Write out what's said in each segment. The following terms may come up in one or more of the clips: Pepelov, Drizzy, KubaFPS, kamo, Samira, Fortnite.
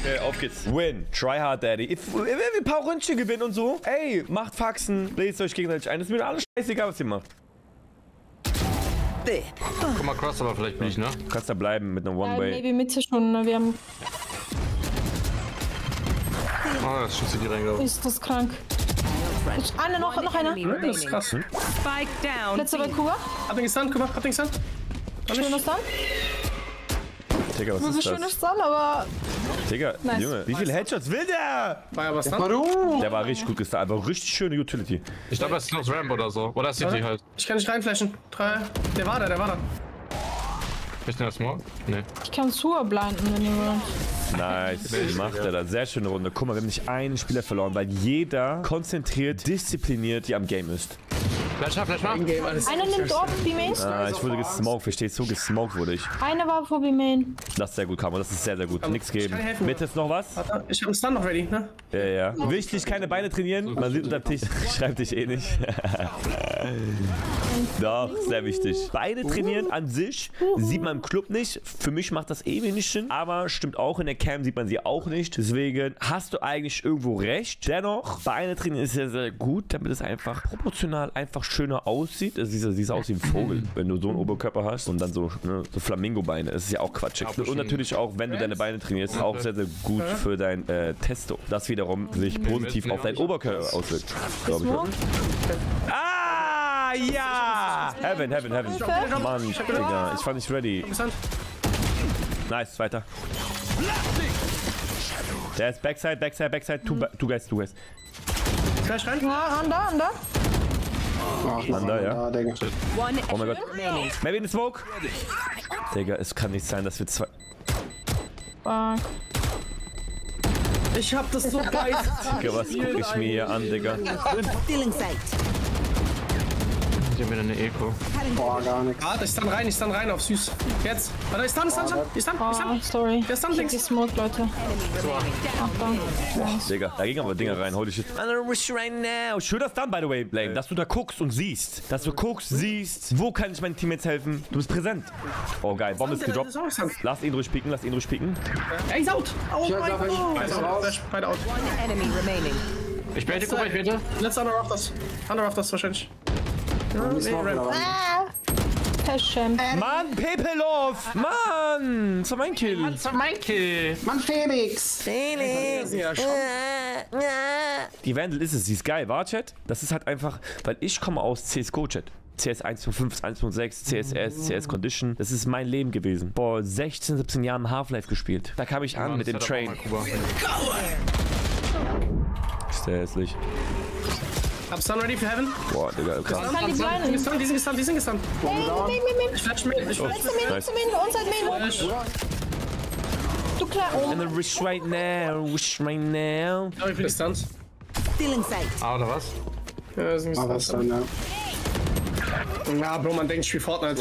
Okay, auf geht's. Win. Try hard, Daddy. Wenn wir ein paar Ründchen gewinnen und so. Ey, macht Faxen. Lest euch gegenseitig ein. Das ist mir alles scheißegal, was ihr macht. Guck mal, Crossover vielleicht nicht, ne? Du kannst da bleiben mit einer One-Way. Ja, nee, wir mit hier schon, ne? Wir haben... Oh, das schießt die rein, glaube ich. Ist das krank. Eine noch einer. Hm? Das ist krass, ne? Spike down. Letzter bei Kuba. Hat den gestunt, Kuba. Hat den gestunt. Schöner Stunt. Digga, was ist das? Schöner Stunt, aber... Digga, nice. Junge, wie viele Headshots will der? War ja was dann? Der war richtig gut gestunt, aber richtig schöne Utility. Ich glaube, das ist noch Ramp oder so. Oder City halt. Ich kann nicht reinflashen. Drei. Der war da. Ich nehme das mal. Nee. Ich kann Sua blinden, wenn du... Nice, wie macht er da? Sehr schöne Runde. Guck mal, wir haben nicht einen Spieler verloren, weil jeder konzentriert, diszipliniert, die am Game ist. Flash mal. Einer nimmt off B-Main. Ah, ich wurde gesmoked, verstehst du? Gesmoked wurde ich. Einer war vor B-Main. Das ist sehr gut, Kamo, das ist sehr, sehr gut. Nix geben. Bitte ist noch was? Ich hab einen Stun noch ready, ne? Ja. Wichtig, keine Beine trainieren. Man sieht unter Tisch, schreibt dich eh nicht. Doch, sehr wichtig. Beine trainieren an sich sieht man im Club nicht. Für mich macht das eh wenig Sinn. Aber stimmt auch, in der Cam sieht man sie auch nicht. Deswegen hast du eigentlich irgendwo recht. Dennoch, Beine trainieren ist sehr, sehr gut, damit es einfach proportional einfach schöner aussieht. Also sieht aus wie ein Vogel, wenn du so einen Oberkörper hast und dann so, ne, so Flamingo-Beine. Das ist ja auch Quatsch. Und natürlich auch, wenn du deine Beine trainierst, auch sehr, sehr gut für dein Testo. Das wiederum sich positiv auf deinen Oberkörper auswirkt. Glaube ich. Ah, ja! Heaven. Mann, Digga, ich war nicht ready. Nice, weiter. Der ist Backside. Two guys. Flash rein. Under. Digga. Oh mein Gott. Maybe in the smoke. Digga, es kann nicht sein, dass wir zwei... Fuck. Ich hab das so geil. Digga, was guck ich mir hier an, Digga. Ich hab wieder eine Eco. Boah, gar nichts. Warte, ich stand rein auf süß. Jetzt. Warte, ich stand. Sorry. Der stand links. Gesmoked, Leute. Boah, Digga. Da ging aber Dinger rein. Holy shit. Schöner Stun, by the way, Blame. Dass du da guckst und siehst. Wo kann ich meinen Teammates helfen? Du bist präsent. Oh, geil. Bombe ist gedroppt. Lass ihn durchpicken. Er ist out. Oh mein Gott. Beide out. Ich bin hier, guck mal, ich bin hier. Letzter Under-Rafters wahrscheinlich. Mann, Pepelov! Mann! Das war mein Kill! Mann, Felix! Ja, die Vandal ist es, sie ist geil, war Chat? Das ist halt einfach, weil ich komme aus CSGO-Chat. CS 1.5, 1.6, CSS, CS Condition. Das ist mein Leben gewesen. Vor 16, 17 Jahren Half-Life gespielt. Da kam ich an mit dem Train. Ist der hässlich. Hab Sun ready für Heaven? Boah, Digga, krass. Die sind gestunt. Hey, Ich flash mit. Du klar. I'm gonna wish right now. Oh, ich bin gestunt. Ah, oder was? Ja, das ist ein gestunt. Ja, Bro, man denkt, ich spiele Fortnite.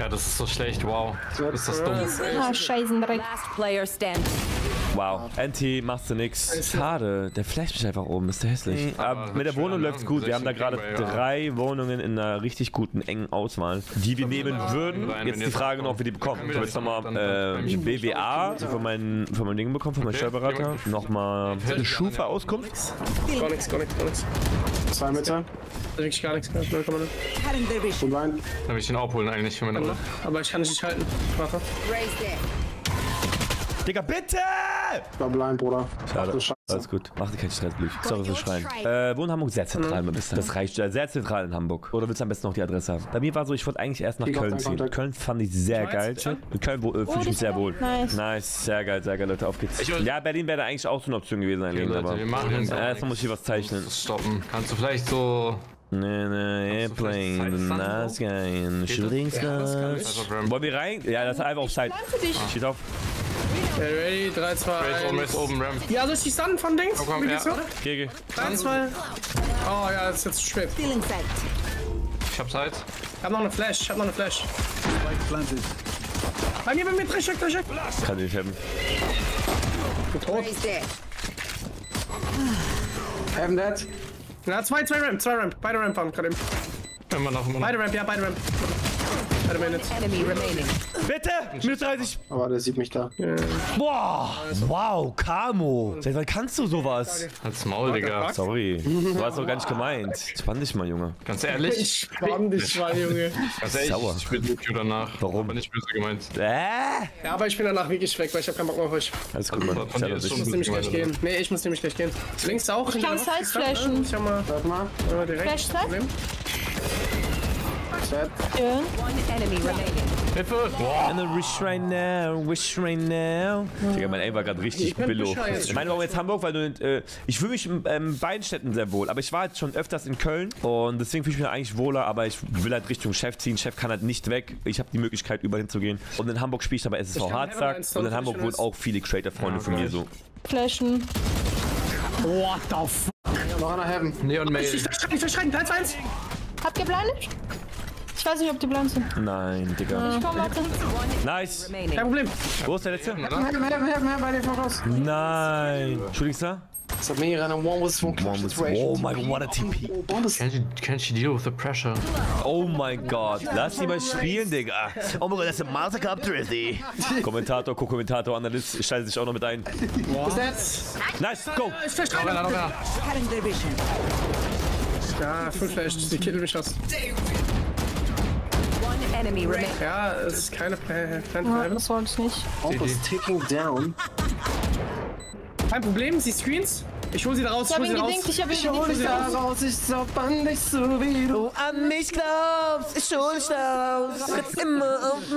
Ja, das ist so schlecht, wow. Ist das dumm. Ah, scheißen direkt. Last player standing. Wow, Anti, machst du nix. Schade, der flasht mich einfach oben, ist der hässlich. Aber mit der Wohnung läuft's gut. Wir haben da gerade 3 Wohnungen in einer richtig guten, engen Auswahl, die wir nehmen würden. Jetzt die Frage noch, ob wir die bekommen. Ich habe jetzt nochmal BWA für mein Ding bekommen, für meinen Steuerberater. Nochmal eine Schufa-Auskunft. Gar nix. 2 Meter. Wirklich gar nichts. Und rein. Dann will ich den aufholen eigentlich für meine Runde. Aber ich kann dich nicht halten. Warte. Digga, bitte! Ich war blind, Bruder. Schade. Alles gut. Mach dir keinen Stress, Blüch. Sorry für Schreien. Wo in Hamburg? Sehr zentral, mein Bester. Das reicht. Sehr zentral in Hamburg. Oder willst du am besten noch die Adresse haben? Bei mir war so, ich wollte eigentlich erst nach Köln ziehen. Köln fand ich sehr geil. In Köln fühle ich mich sehr wohl. Nice. Sehr geil, Leute. Auf geht's. Ja, Berlin wäre da eigentlich auch so eine Option gewesen, eigentlich. Aber erstmal muss ich hier was zeichnen. Stoppen. Kannst du vielleicht so... Nee, Airplane, the nice guy, shooting stars. Wollen wir rein? Ja, das ist einfach auf Zeit. Schieß auf. Ready, 3, 2, 1. Oben, Ram. Ja, soll ich die Stunnen von Dings? Oh, komm, ja. Geh. 3, 2. Oh ja, das ist jetzt zu spät. Ich hab's halt. Ich hab noch eine Flash. Bei mir, 3 Stück. Kann ich haben. Tot. Heaven dead. Na, 2 Ramp. Beide Ramp haben gerade eben. Beide Ramp. Bitte! Minute 30. Aber der sieht mich da. Boah! Wow, Kamo! Seit wann kannst du sowas? Halt's Maul, Digga. Sorry. Du hast doch gar nicht gemeint. Spann dich mal, Junge. Ganz ehrlich? Ich spann dich mal, Junge. Ganz ehrlich, ich bin nicht böse danach. Warum? Ich nicht böse gemeint. Ja, aber ich bin danach wirklich weg, weil ich hab keinen Bock mehr auf euch. Alles gut, Mann. Ich muss nämlich gleich gehen. Nee, ich muss nämlich gleich gehen. Links auch. Ich kann Zeit flashen. Schau mal. Warte mal. Flash Zeit? Ja. Hilfe! Wow. Wish right now, wish right now. Digga, mein Aim war gerade richtig billo. Ich meine, warum jetzt Hamburg? Weil du, ich fühle mich in beiden Städten sehr wohl. Aber ich war halt schon öfters in Köln. Und deswegen fühle ich mich eigentlich wohler. Aber ich will halt Richtung Chef ziehen. Chef kann halt nicht weg. Ich habe die Möglichkeit, überhin zu gehen. Und in Hamburg spiele ich dabei SSV Harzsack. Und in Hamburg wohnen auch viele Creator-Freunde von mir so. Flashen. What the f***? Noch einer Heaven. Neon Mail. Ich verschrecken, Platz 1. Habt ihr geblindet? Ich weiß nicht, ob die blind sind. Nein, Digga. Ich komm, warte. Nice. Kein Problem. Wo ist der letzte? Helfen, bei dir voraus. Nein. Entschuldigung, oh my god, what a TP. Can she deal with the pressure? Oh my god, lass sie mal spielen, Digga. Oh my god, that's a Master Cup Drizzy. Kommentator, Co-Kommentator, Analyst, ich schalte sich auch noch mit ein. Nice, go. Ja, full flash, die killt mich aus. Ja, es ist keine Plan. Das wollte ich nicht. Opus taking down. Kein Problem, sie screens. Ich hol sie da raus, ich hol sie raus. Ich hol sie da raus, ich glaub an dich so wie du an mich glaubst. Ich hol dich da raus, du kannst immer auf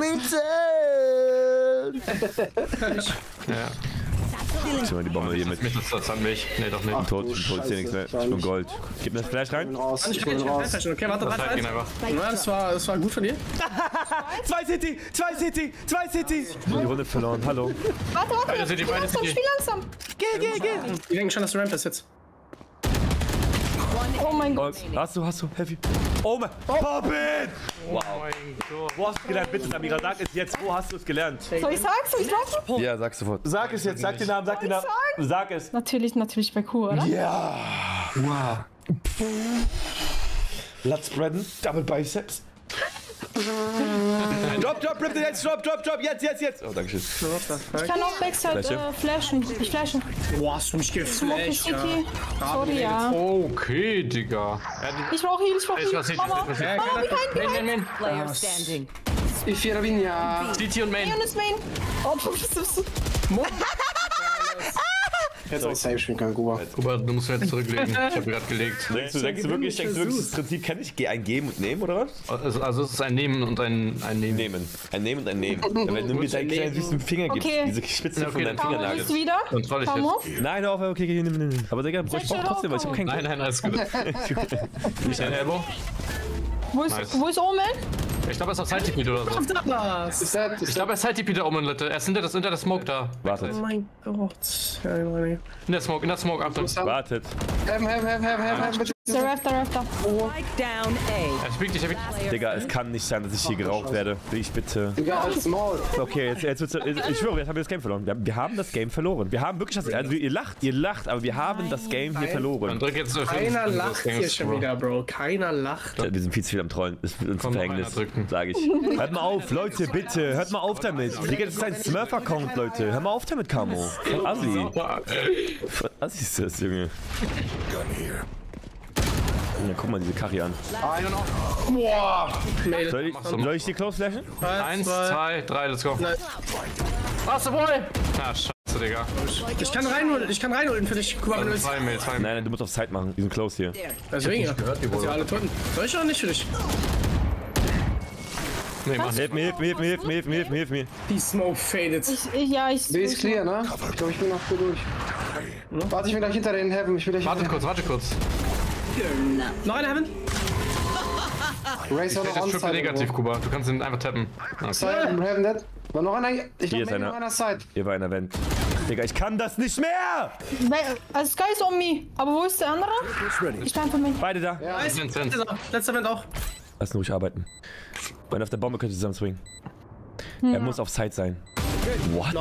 mich zählen. Ja. Ich nehme die Bombe hier mit. Das an mich. Nee, doch nicht. Ach, tot ist hier nichts mehr. Ich bin Gold. Gib mir das Fleisch rein. Ich bin raus. Okay, warte, warte. Ja, das war gut von dir. Zwei City. Ich bin die Runde verloren. Hallo. Warte. Spiel langsam. Geh. Die denken schon, dass du Ramp bist jetzt. Oh mein Gott. Hast du. Heavy. Oh mein Gott. Poppin! Wow. Wo hast du gelernt? Bitte, Samira, sag es jetzt. Wo hast du es gelernt? Soll ich sagen? Ja, sag sofort. Sag es jetzt. Sag den Namen. Sag es. Natürlich bei Q, oder? Ja. Wow. Let's spreaden. Double Biceps. Drop, jetzt. Oh, danke schön. Ich kann auch Backside flashen. Boah, hast du mich geflasht, ja. Sorry, ja. Okay, Digga. Ich brauch Heal. Mama, kein Heal. Ich fähre Wien, ja. DT und Main. Oh, pff, jetzt auch safe spielen kann, Kuba. Kuba, du musst jetzt zurücklegen. Ich hab gerade gelegt. Denkst du wirklich, das Prinzip kenne ich? Ein Geben und Nehmen, oder was? Also es ist ein Nehmen und ein Nehmen. Ein Nehmen und ein Nehmen. Wenn du mir deinen kleinen süßen Finger gibst, diese Spitze von deinem Fingernagel. Kontroll ich jetzt. Nein, hör auf, okay, nimm. Aber Digga, ich brauch trotzdem, weil ich hab keinen Geld. Nein, alles gut. Nicht ein Elbow. Wo ist Omen? Ich glaube, er ist auf Side-TP oder so. Ich glaube, er ist Side-TP da oben, Leute. Er ist hinter der Smoke da. Wartet. Oh mein Gott. In der Smoke, Achtung. Wartet. Helm, bitte. Der Rafter. Er spielt dich, Digga, es kann nicht sein, dass ich hier geraucht werde. Ich bitte. Digga, halt's Maul. Okay, jetzt wird's. Ich schwöre, jetzt haben wir das Game verloren. Wir haben das Game verloren. Wir haben wirklich das. Also, ihr lacht, aber wir haben das Game hier verloren. Dann drück jetzt so. Keiner lacht hier schon wieder, Bro. Keiner lacht. Wir sind viel zu viel am Trollen. Das ist unser Verhängnis, sage ich. Hört mal auf, Leute, bitte. Hört mal auf damit. Digga, das ist ein Smurf-Account, Leute. Hör mal auf damit, Kamo. Von Assi. Von Assi ist das, Junge. Ja, guck mal diese Karri an. Boah! Soll ich die Close flashen? 1, 2, 3, let's go. Achso, wohl! Na, scheiße, Digga. Ich kann reinholen für dich. Nein, du musst auf Zeit machen. Die sind Close hier. Deswegen, ja. Soll ich noch nicht für dich? Nee, Mann. Hilf mir. Die Smoke faded. Ich. B ist clear, ne? Ich glaube, ich bin noch gut durch. Warte, ich bin gleich hinter den Heaven. Warte kurz. Nein, Heaven! Race hat auch Onside. Negativ, Kuba. Du kannst ihn einfach tappen. Heaven dead. War noch einer? Ich glaube, hier war einer Side. Hier war einer Vent. Digga, ich kann das nicht mehr! Also Sky ist on me. Aber wo ist der andere? Ich stand von mir. Beide da. Ja, letzter Vent auch. Lass ihn ruhig arbeiten. Wenn auf der Bombe könnt ihr zusammen swingen. Ja. Er muss auf Side sein. What?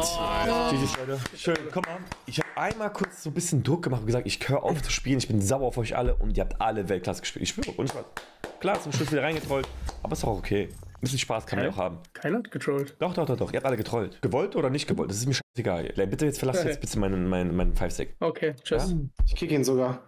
Jesus, Leute. Schön, komm mal. Ich habe einmal kurz so ein bisschen Druck gemacht und gesagt, ich höre auf zu spielen, ich bin sauer auf euch alle und ihr habt alle Weltklasse gespielt. Ich schwöre, und ich war klar zum Schluss wieder reingetrollt, aber ist auch okay. Ein bisschen Spaß kann man auch haben. Keiner hat getrollt. Doch. Ihr habt alle getrollt. Gewollt oder nicht gewollt? Das ist mir scheißegal. Bitte jetzt verlasst jetzt bitte meinen 5-Stack. Okay, tschüss. Ja? Ich kicke ihn sogar.